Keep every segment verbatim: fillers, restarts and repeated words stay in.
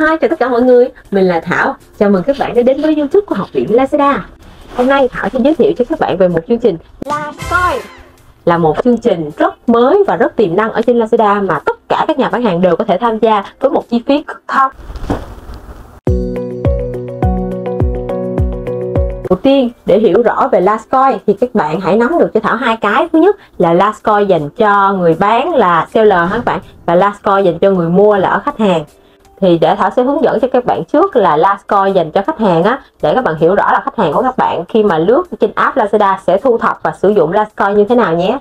Hi, chào tất cả mọi người, mình là Thảo. Chào mừng các bạn đã đến với YouTube của Học viện Lazada. Hôm nay Thảo sẽ giới thiệu cho các bạn về một chương trình LaCoin, là một chương trình rất mới và rất tiềm năng ở trên Lazada mà tất cả các nhà bán hàng đều có thể tham gia với một chi phí cực thấp. Đầu tiên, để hiểu rõ về LaCoin thì các bạn hãy nắm được cho Thảo hai cái. Thứ nhất là LaCoin dành cho người bán là seller các bạn, và LaCoin dành cho người mua là ở khách hàng. Thì để Thảo sẽ hướng dẫn cho các bạn trước là LaCoin dành cho khách hàng á, để các bạn hiểu rõ là khách hàng của các bạn khi mà lướt trên app Lazada sẽ thu thập và sử dụng LaCoin như thế nào nhé.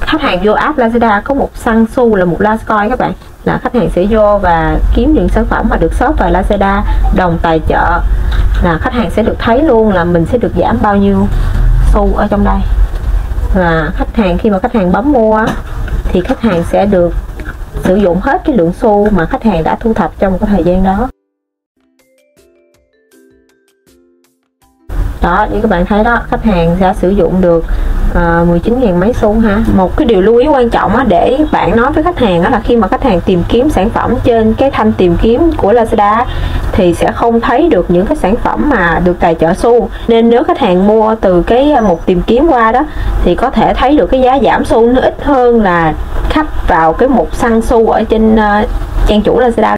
Khách hàng vô app Lazada có một xăng xu là một LaCoin các bạn, là khách hàng sẽ vô và kiếm những sản phẩm mà được shop vào Lazada đồng tài trợ, là khách hàng sẽ được thấy luôn là mình sẽ được giảm bao nhiêu xu ở trong đây. Và khách hàng khi mà khách hàng bấm mua thì khách hàng sẽ được sử dụng hết cái lượng xu mà khách hàng đã thu thập trong cái thời gian đó. Đó, như các bạn thấy đó, khách hàng sẽ sử dụng được uh, mười chín nghìn mấy xu ha. Một cái điều lưu ý quan trọng á, để bạn nói với khách hàng đó là khi mà khách hàng tìm kiếm sản phẩm trên cái thanh tìm kiếm của Lazada thì sẽ không thấy được những cái sản phẩm mà được tài trợ xu. Nên nếu khách hàng mua từ cái mục tìm kiếm qua đó thì có thể thấy được cái giá giảm xu nó ít hơn là khách vào cái mục săn xu ở trên uh, trang chủ Lazada.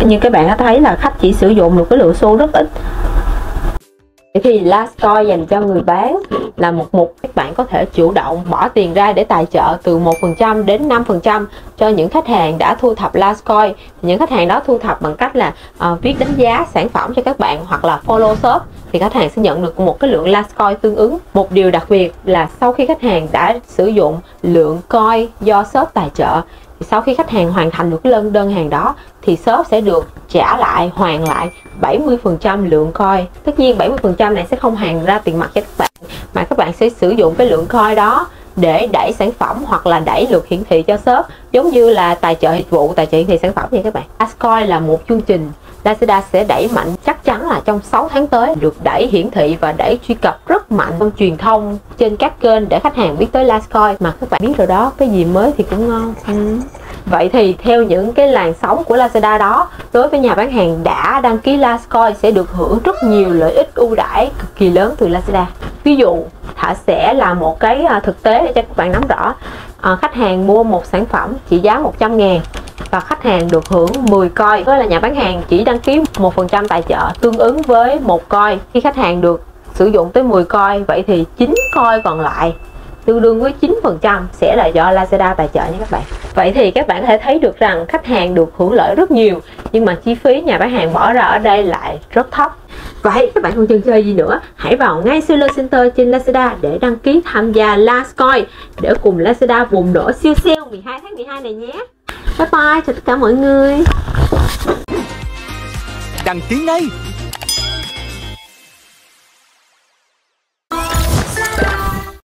Như các bạn đã thấy là khách chỉ sử dụng được cái lượng xu rất ít. Thì LaCoin dành cho người bán là một mục các bạn có thể chủ động bỏ tiền ra để tài trợ từ một phần trăm đến năm phần trăm cho những khách hàng đã thu thập LaCoin. Những khách hàng đó thu thập bằng cách là uh, viết đánh giá sản phẩm cho các bạn hoặc là follow shop thì khách hàng sẽ nhận được một cái lượng LaCoin tương ứng. Một điều đặc biệt là sau khi khách hàng đã sử dụng lượng coin do shop tài trợ, sau khi khách hàng hoàn thành được cái đơn đơn hàng đó thì shop sẽ được trả lại, hoàn lại bảy mươi phần trăm lượng coin. Tất nhiên bảy mươi phần trăm này sẽ không hoàn ra tiền mặt cho các bạn, mà các bạn sẽ sử dụng cái lượng coin đó để đẩy sản phẩm hoặc là đẩy lượt hiển thị cho shop, giống như là tài trợ dịch vụ, tài trợ hiển thị sản phẩm vậy các bạn. LaCoin là một chương trình Lazada sẽ đẩy mạnh, chắc chắn là trong sáu tháng tới được đẩy hiển thị và đẩy truy cập rất mạnh trong truyền thông trên các kênh để khách hàng biết tới LaCoin. Mà các bạn biết rồi đó, cái gì mới thì cũng ngon. Ừ. Vậy thì theo những cái làn sóng của Lazada đó, đối với nhà bán hàng đã đăng ký LaCoin sẽ được hưởng rất nhiều lợi ích ưu đãi cực kỳ lớn từ Lazada. Ví dụ, Thảo sẽ là một cái thực tế để cho các bạn nắm rõ. À, khách hàng mua một sản phẩm trị giá một trăm ngàn và khách hàng được hưởng mười coin. Đó là nhà bán hàng chỉ đăng ký một phần trăm tài trợ tương ứng với một coin. Khi khách hàng được sử dụng tới mười coin, vậy thì chín coin còn lại tương đương với chín phần trăm sẽ là do Lazada tài trợ nha các bạn. Vậy thì các bạn có thể thấy được rằng khách hàng được hưởng lợi rất nhiều, nhưng mà chi phí nhà bán hàng bỏ ra ở đây lại rất thấp. Vậy các bạn không chần chờ gì nữa, hãy vào ngay Seller Center trên Lazada để đăng ký tham gia LaCoin để cùng Lazada bùng nổ siêu sale mười hai tháng mười hai này nhé. Bye bye, chào tất cả mọi người. Đăng ký ngay.